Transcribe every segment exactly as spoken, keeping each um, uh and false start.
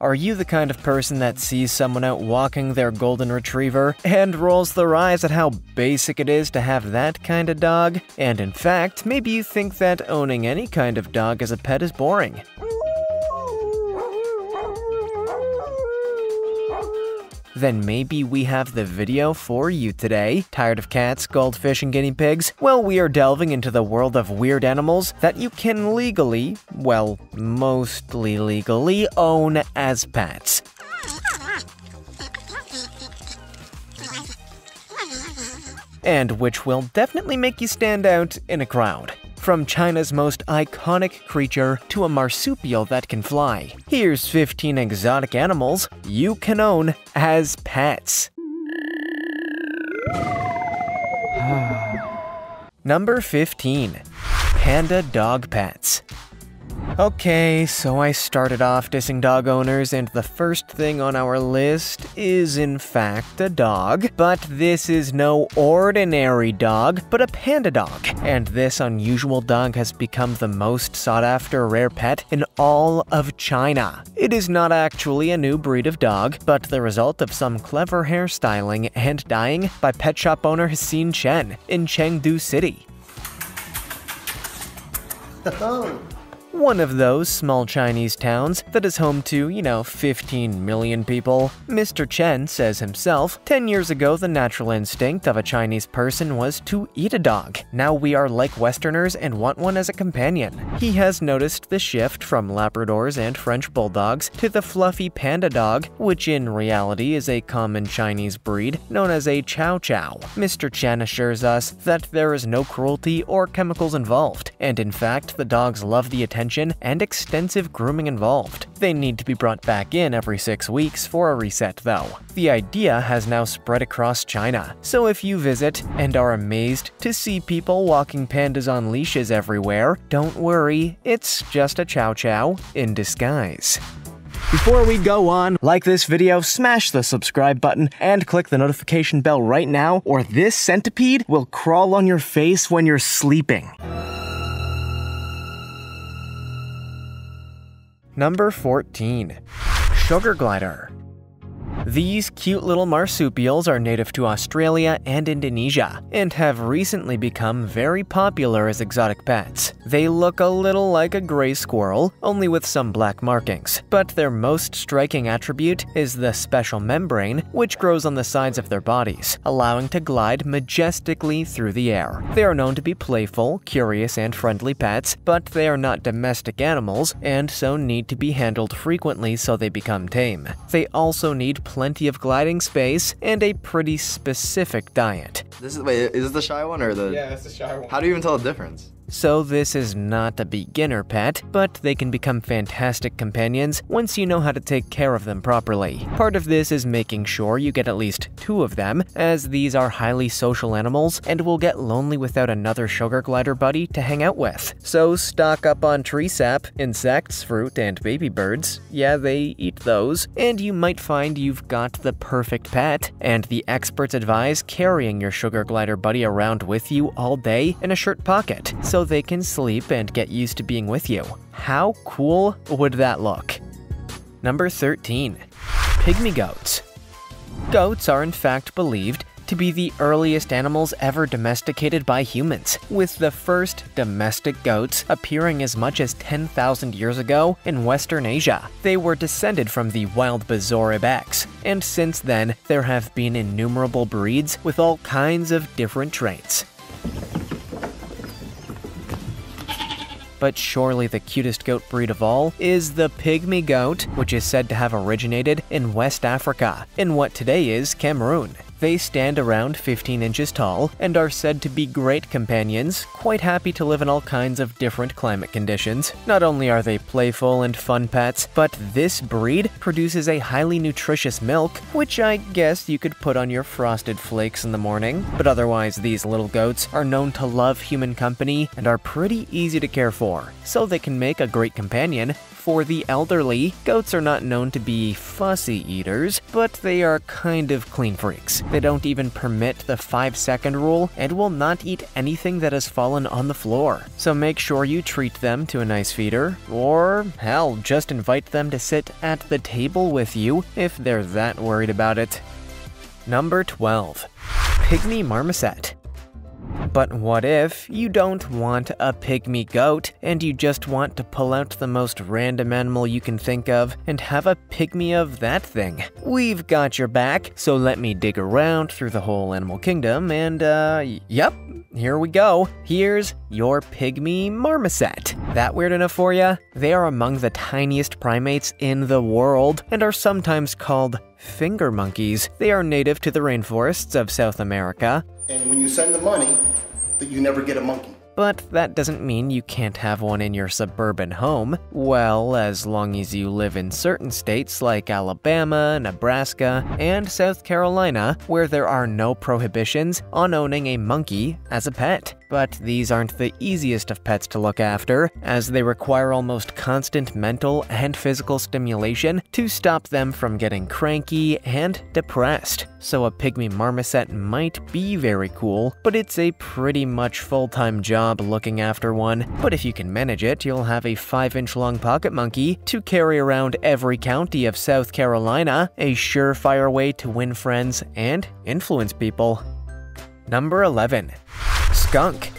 Are you the kind of person that sees someone out walking their golden retriever and rolls their eyes at how basic it is to have that kind of dog? And in fact, maybe you think that owning any kind of dog as a pet is boring. Then maybe we have the video for you today. Tired of cats, goldfish, and guinea pigs? Well, we are delving into the world of weird animals that you can legally, well, mostly legally, own as pets. And which will definitely make you stand out in a crowd. From China's most iconic creature to a marsupial that can fly, here's fifteen exotic animals you can own as pets. Number fifteen. Panda dog pets. Okay, so I started off dissing dog owners, and the first thing on our list is in fact a dog. But this is no ordinary dog, but a panda dog. And this unusual dog has become the most sought-after rare pet in all of China. It is not actually a new breed of dog, but the result of some clever hairstyling and dyeing by pet shop owner Hsin Chen in Chengdu City. One of those small Chinese towns that is home to, you know, fifteen million people. Mister Chen says himself, ten years ago the natural instinct of a Chinese person was to eat a dog. Now we are like Westerners and want one as a companion. He has noticed the shift from Labradors and French Bulldogs to the fluffy panda dog, which in reality is a common Chinese breed known as a Chow Chow. Mister Chen assures us that there is no cruelty or chemicals involved, and in fact the dogs love the attention and extensive grooming involved. They need to be brought back in every six weeks for a reset though. The idea has now spread across China, so if you visit and are amazed to see people walking pandas on leashes everywhere, don't worry, it's just a Chow Chow in disguise. Before we go on, like this video, smash the subscribe button, and click the notification bell right now, or this centipede will crawl on your face when you're sleeping. Number fourteen. Sugar glider. These cute little marsupials are native to Australia and Indonesia, and have recently become very popular as exotic pets. They look a little like a gray squirrel, only with some black markings, but their most striking attribute is the special membrane which grows on the sides of their bodies, allowing to glide majestically through the air. They are known to be playful, curious, and friendly pets, but they are not domestic animals and so need to be handled frequently so they become tame. They also need plenty of gliding space and a pretty specific diet. This is, wait, is this the shy one or the... Yeah, that's the shy one. How do you even tell the difference? So this is not a beginner pet, but they can become fantastic companions once you know how to take care of them properly. Part of this is making sure you get at least two of them, as these are highly social animals and will get lonely without another sugar glider buddy to hang out with. So stock up on tree sap, insects, fruit, and baby birds. Yeah, they eat those. And you might find you've got the perfect pet. And the experts advise carrying your sugar glider buddy around with you all day in a shirt pocket, so So they can sleep and get used to being with you. How cool would that look? Number thirteen. Pygmy goats. Goats are in fact believed to be the earliest animals ever domesticated by humans, with the first domestic goats appearing as much as ten thousand years ago in Western Asia. They were descended from the wild Bazorib X, and since then there have been innumerable breeds with all kinds of different traits. But surely the cutest goat breed of all is the pygmy goat, which is said to have originated in West Africa, in what today is Cameroon. They stand around fifteen inches tall and are said to be great companions, quite happy to live in all kinds of different climate conditions. Not only are they playful and fun pets, but this breed produces a highly nutritious milk, which I guess you could put on your Frosted Flakes in the morning. But otherwise, these little goats are known to love human company and are pretty easy to care for, so they can make a great companion for the elderly. Goats are not known to be fussy eaters, but they are kind of clean freaks. They don't even permit the five second rule and will not eat anything that has fallen on the floor. So make sure you treat them to a nice feeder, or hell, just invite them to sit at the table with you if they're that worried about it. Number twelve. Pygmy marmoset. But what if you don't want a pygmy goat and you just want to pull out the most random animal you can think of and have a pygmy of that thing? We've got your back, so let me dig around through the whole animal kingdom and, uh, yep, here we go. Here's your pygmy marmoset. That weird enough for ya? They are among the tiniest primates in the world and are sometimes called finger monkeys. They are native to the rainforests of South America. And when you send the money, that you never get a monkey. But that doesn't mean you can't have one in your suburban home. Well, as long as you live in certain states like Alabama, Nebraska, and South Carolina, where there are no prohibitions on owning a monkey as a pet. But these aren't the easiest of pets to look after, as they require almost constant mental and physical stimulation to stop them from getting cranky and depressed. So a pygmy marmoset might be very cool, but it's a pretty much full-time job looking after one. But if you can manage it, you'll have a five inch long pocket monkey to carry around every county of South Carolina, a surefire way to win friends and influence people. Number eleven. Skunk.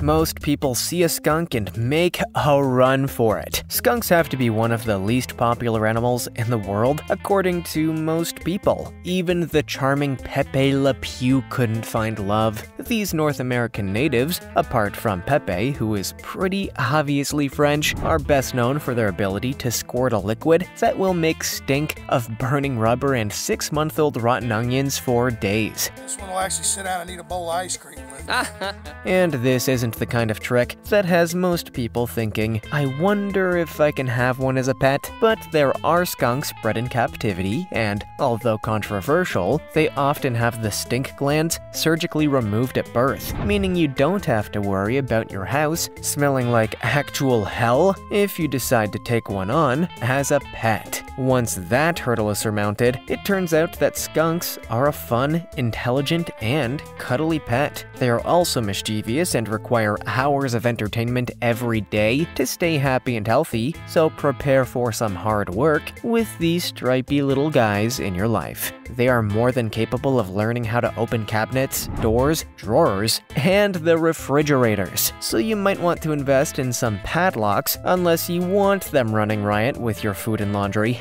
Most people see a skunk and make a run for it. Skunks have to be one of the least popular animals in the world, according to most people. Even the charming Pepe Le Pew couldn't find love. These North American natives, apart from Pepe, who is pretty obviously French, are best known for their ability to squirt a liquid that will make stink of burning rubber and six month old rotten onions for days. This one will actually sit down and eat a bowl of ice cream with it. And this is isn't the kind of trick that has most people thinking, I wonder if I can have one as a pet. But there are skunks bred in captivity, and although controversial, they often have the stink glands surgically removed at birth, meaning you don't have to worry about your house smelling like actual hell if you decide to take one on as a pet. Once that hurdle is surmounted, it turns out that skunks are a fun, intelligent, and cuddly pet. They are also mischievous and require Require hours of entertainment every day to stay happy and healthy, so prepare for some hard work with these stripy little guys in your life. They are more than capable of learning how to open cabinets, doors, drawers, and the refrigerators. So you might want to invest in some padlocks unless you want them running riot with your food and laundry.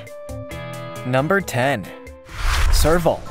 Number ten. Serval.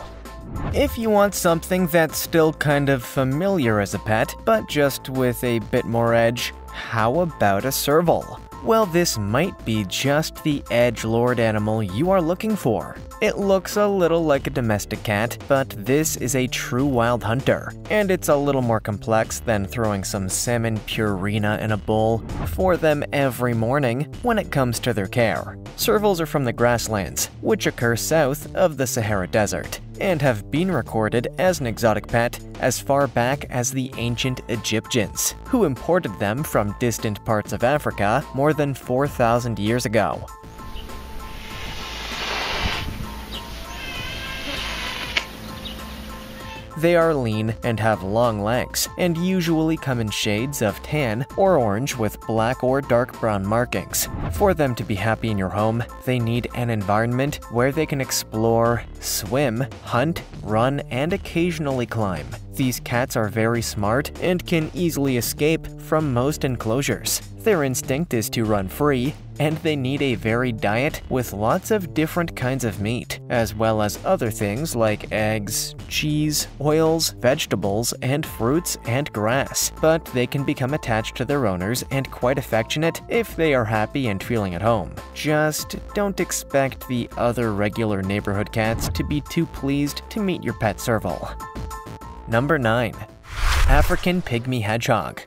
If you want something that's still kind of familiar as a pet, but just with a bit more edge, how about a serval? Well, this might be just the edgelord animal you are looking for. It looks a little like a domestic cat, but this is a true wild hunter, and it's a little more complex than throwing some salmon purina in a bowl for them every morning when it comes to their care. Servals are from the grasslands, which occur south of the Sahara Desert, and have been recorded as an exotic pet as far back as the ancient Egyptians, who imported them from distant parts of Africa more than four thousand years ago. They are lean and have long legs, and usually come in shades of tan or orange with black or dark brown markings. For them to be happy in your home, they need an environment where they can explore, swim, hunt, run, and occasionally climb. These cats are very smart and can easily escape from most enclosures. Their instinct is to run free, and they need a varied diet with lots of different kinds of meat, as well as other things like eggs, cheese, oils, vegetables, and fruits and grass. But they can become attached to their owners and quite affectionate if they are happy and feeling at home. Just don't expect the other regular neighborhood cats to be too pleased to meet your pet serval. Number nine. African pygmy hedgehog.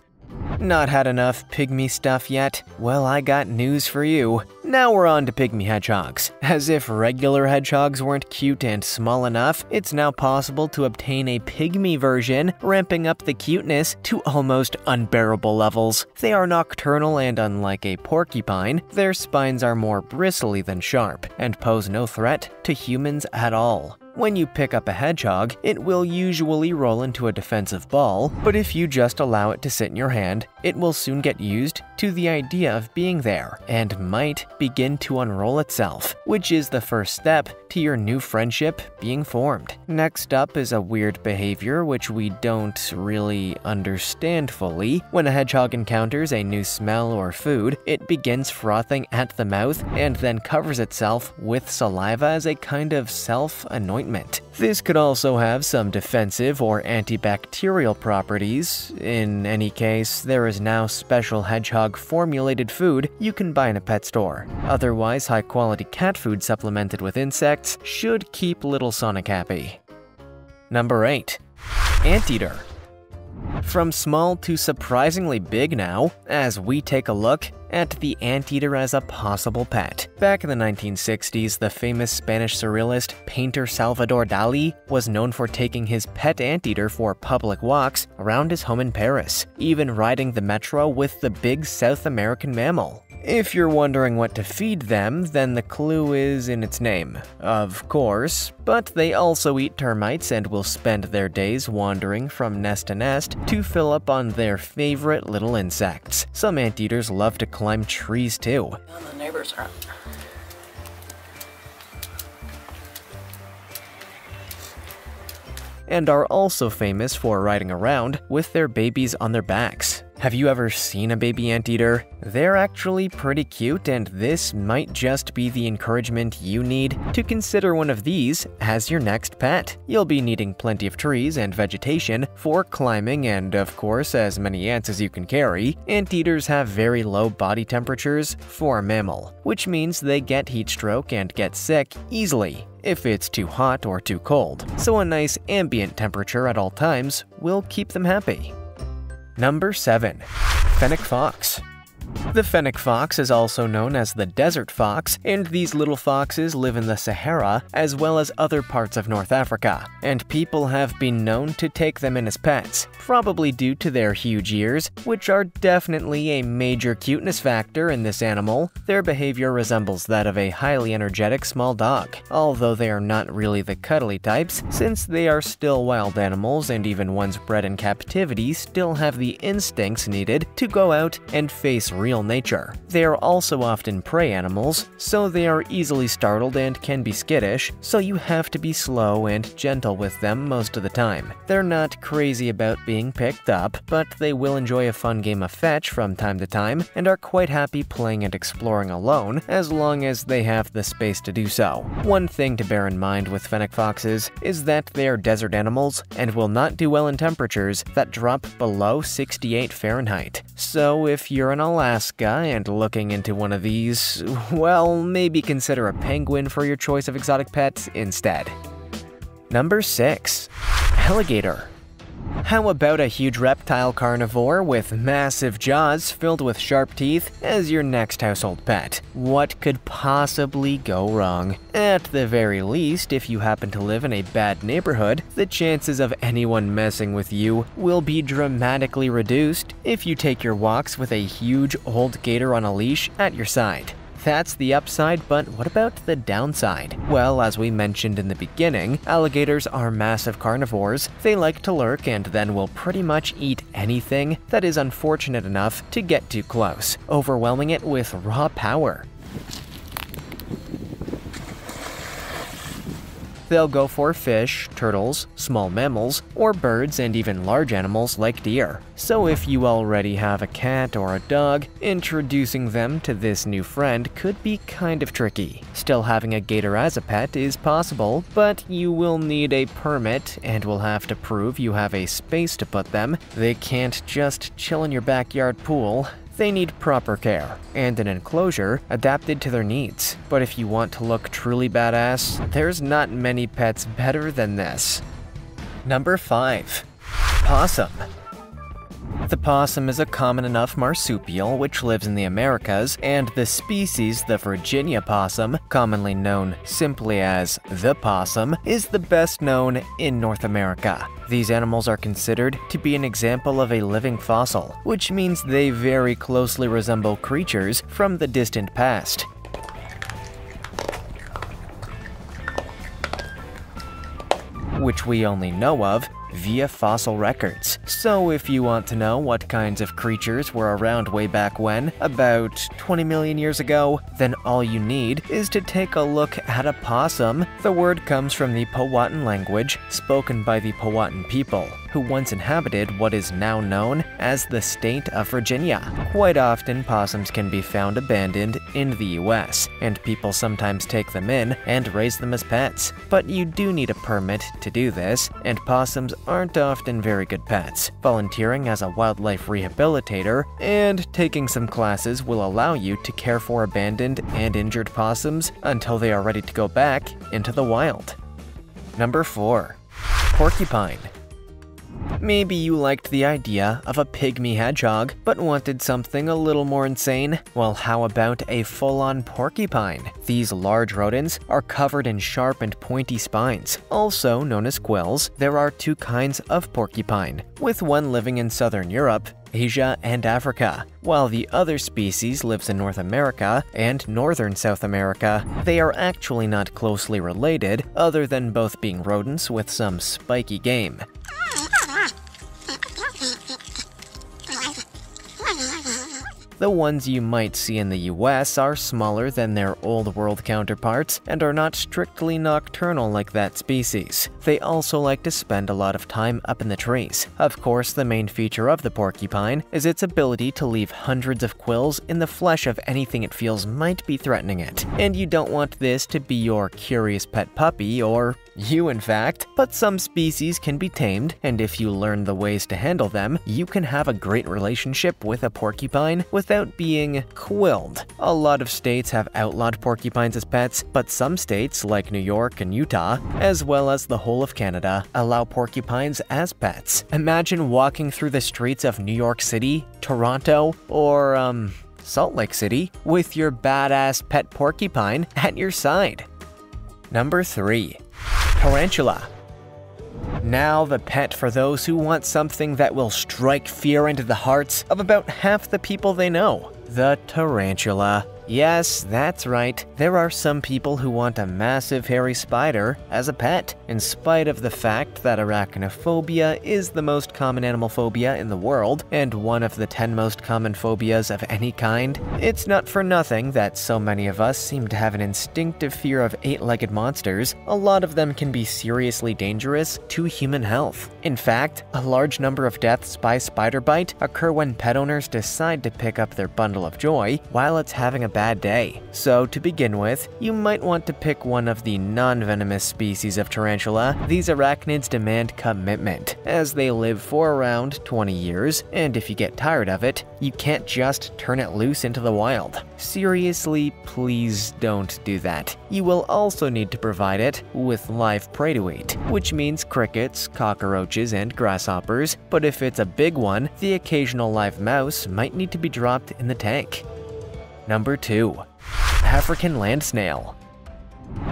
Not had enough pygmy stuff yet? Well, I got news for you. Now we're on to pygmy hedgehogs. As if regular hedgehogs weren't cute and small enough, it's now possible to obtain a pygmy version, ramping up the cuteness to almost unbearable levels. They are nocturnal and unlike a porcupine, their spines are more bristly than sharp, and pose no threat to humans at all. When you pick up a hedgehog, it will usually roll into a defensive ball, but if you just allow it to sit in your hand, it will soon get used to the idea of being there and might begin to unroll itself, which is the first step to your new friendship being formed. Next up is a weird behavior which we don't really understand fully. When a hedgehog encounters a new smell or food, it begins frothing at the mouth and then covers itself with saliva as a kind of self-anointment. This could also have some defensive or antibacterial properties. In any case, there is now special hedgehog-formulated food you can buy in a pet store. Otherwise, high-quality cat food supplemented with insects should keep little Sonic happy. Number eight. Anteater. From small to surprisingly big now, as we take a look at the anteater as a possible pet. Back in the nineteen sixties, the famous Spanish surrealist painter Salvador Dali was known for taking his pet anteater for public walks around his home in Paris, even riding the metro with the big South American mammal. If you're wondering what to feed them, then the clue is in its name, of course, but they also eat termites and will spend their days wandering from nest to nest to fill up on their favorite little insects. Some anteaters love to climb trees too. Oh, the neighbors are up. And are also famous for riding around with their babies on their backs. Have you ever seen a baby anteater? They're actually pretty cute, and this might just be the encouragement you need to consider one of these as your next pet. You'll be needing plenty of trees and vegetation for climbing and, of course, as many ants as you can carry. Anteaters have very low body temperatures for a mammal, which means they get heat stroke and get sick easily if it's too hot or too cold. So a nice ambient temperature at all times will keep them happy. Number seven. Fennec fox. The fennec fox is also known as the desert fox, and these little foxes live in the Sahara as well as other parts of North Africa, and people have been known to take them in as pets, probably due to their huge ears, which are definitely a major cuteness factor in this animal. Their behavior resembles that of a highly energetic small dog, although they are not really the cuddly types, since they are still wild animals, and even ones bred in captivity still have the instincts needed to go out and face real nature. They are also often prey animals, so they are easily startled and can be skittish, so you have to be slow and gentle with them most of the time. They're not crazy about being picked up, but they will enjoy a fun game of fetch from time to time and are quite happy playing and exploring alone as long as they have the space to do so. One thing to bear in mind with fennec foxes is that they are desert animals and will not do well in temperatures that drop below sixty-eight Fahrenheit. So if you're an all-out Alaska and looking into one of these, well, maybe consider a penguin for your choice of exotic pets instead. Number six. Alligator. How about a huge reptile carnivore with massive jaws filled with sharp teeth as your next household pet? What could possibly go wrong? At the very least, if you happen to live in a bad neighborhood, the chances of anyone messing with you will be dramatically reduced if you take your walks with a huge old gator on a leash at your side. That's the upside, but what about the downside? Well, as we mentioned in the beginning, alligators are massive carnivores. They like to lurk and then will pretty much eat anything that is unfortunate enough to get too close, overwhelming it with raw power. They'll go for fish, turtles, small mammals, or birds, and even large animals like deer. So if you already have a cat or a dog, introducing them to this new friend could be kind of tricky. Still having a gator as a pet is possible, but you will need a permit and will have to prove you have a space to put them. They can't just chill in your backyard pool. They need proper care and an enclosure adapted to their needs. But if you want to look truly badass, there's not many pets better than this. Number five. Possum. the possum is a common enough marsupial which lives in the Americas, and the species, the Virginia possum, commonly known simply as the possum, is the best known in North America. These animals are considered to be an example of a living fossil, which means they very closely resemble creatures from the distant past. Which we only know of via fossil records. So if you want to know what kinds of creatures were around way back when, about twenty million years ago, then all you need is to take a look at a possum. The word comes from the Powhatan language spoken by the Powhatan people, who once inhabited what is now known as the state of Virginia. Quite often, possums can be found abandoned in the U S, and people sometimes take them in and raise them as pets. But you do need a permit to do this, and possums aren't often very good pets. Volunteering as a wildlife rehabilitator and taking some classes will allow you to care for abandoned and injured possums until they are ready to go back into the wild. Number four. Porcupine. Maybe you liked the idea of a pygmy hedgehog, but wanted something a little more insane? Well, how about a full-on porcupine? These large rodents are covered in sharp and pointy spines, also known as quills. There are two kinds of porcupine, with one living in southern Europe, Asia, and Africa, while the other species lives in North America and northern South America. They are actually not closely related, other than both being rodents with some spiky game. The ones you might see in the U S are smaller than their Old World counterparts and are not strictly nocturnal like that species. They also like to spend a lot of time up in the trees. Of course, the main feature of the porcupine is its ability to leave hundreds of quills in the flesh of anything it feels might be threatening it. And you don't want this to be your curious pet puppy, or you in fact, but some species can be tamed, and if you learn the ways to handle them, you can have a great relationship with a porcupine without being quilled. A lot of states have outlawed porcupines as pets, but some states, like New York and Utah, as well as the whole of Canada, allow porcupines as pets. Imagine walking through the streets of New York City, Toronto, or um, Salt Lake City with your badass pet porcupine at your side. Number three. Tarantula. Now the pet for those who want something that will strike fear into the hearts of about half the people they know, the tarantula. Yes, that's right. There are some people who want a massive hairy spider as a pet, in spite of the fact that arachnophobia is the most common animal phobia in the world and one of the ten most common phobias of any kind. It's not for nothing that so many of us seem to have an instinctive fear of eight-legged monsters. A lot of them can be seriously dangerous to human health. In fact, a large number of deaths by spider bite occur when pet owners decide to pick up their bundle of joy while it's having a bad day. So to begin with, you might want to pick one of the non-venomous species of tarantula. These arachnids demand commitment, as they live for around twenty years, and if you get tired of it, you can't just turn it loose into the wild. Seriously, please don't do that. You will also need to provide it with live prey to eat, which means crickets, cockroaches, and grasshoppers, but if it's a big one, the occasional live mouse might need to be dropped in the tank. Number two. African land snail.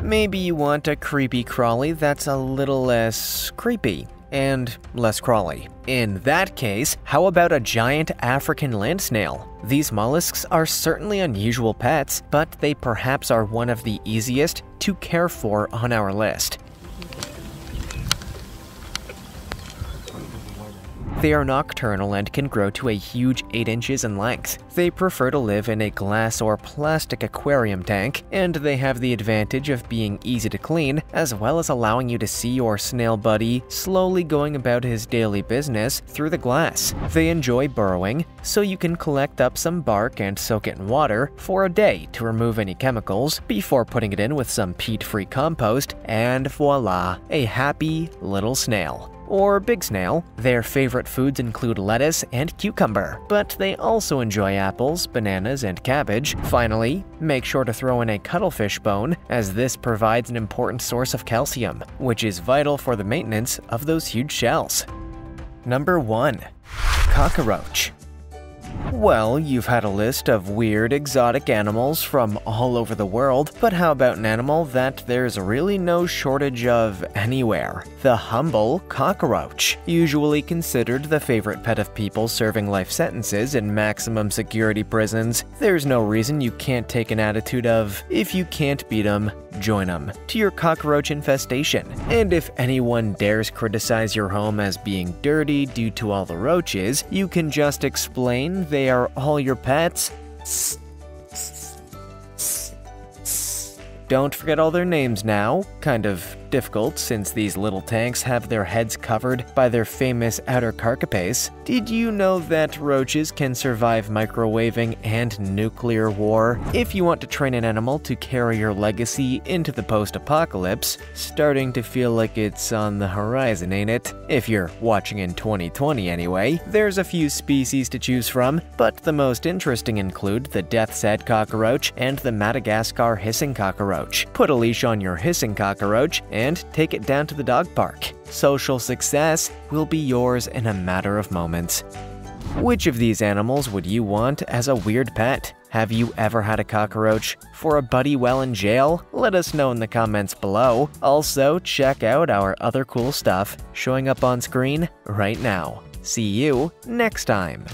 Maybe you want a creepy crawly that's a little less creepy and less crawly. In that case, how about a giant African land snail? These mollusks are certainly unusual pets, but they perhaps are one of the easiest to care for on our list. They are nocturnal and can grow to a huge eight inches in length. They prefer to live in a glass or plastic aquarium tank, and they have the advantage of being easy to clean, as well as allowing you to see your snail buddy slowly going about his daily business through the glass. They enjoy burrowing, so you can collect up some bark and soak it in water for a day to remove any chemicals before putting it in with some peat-free compost, and voila, a happy little snail. Or big snail. Their favorite foods include lettuce and cucumber, but they also enjoy apples, bananas, and cabbage. Finally, make sure to throw in a cuttlefish bone, as this provides an important source of calcium, which is vital for the maintenance of those huge shells. Number one. cockroach. Well, you've had a list of weird, exotic animals from all over the world, but how about an animal that there's really no shortage of anywhere? The humble cockroach. Usually considered the favorite pet of people serving life sentences in maximum security prisons, there's no reason you can't take an attitude of, if you can't beat 'em, join 'em, to your cockroach infestation. And if anyone dares criticize your home as being dirty due to all the roaches, you can just explain they They are all your pets. Don't forget all their names now. Kind of difficult since these little tanks have their heads covered by their famous outer carapace. Did you know that roaches can survive microwaving and nuclear war? If you want to train an animal to carry your legacy into the post-apocalypse, starting to feel like it's on the horizon, ain't it? If you're watching in twenty twenty anyway, there's a few species to choose from, but the most interesting include the death's head cockroach and the Madagascar hissing cockroach. Put a leash on your hissing cockroach and take it down to the dog park. Social success will be yours in a matter of moments. Which of these animals would you want as a weird pet? Have you ever had a cockroach for a buddy while in jail? Let us know in the comments below. Also, check out our other cool stuff showing up on screen right now. See you next time!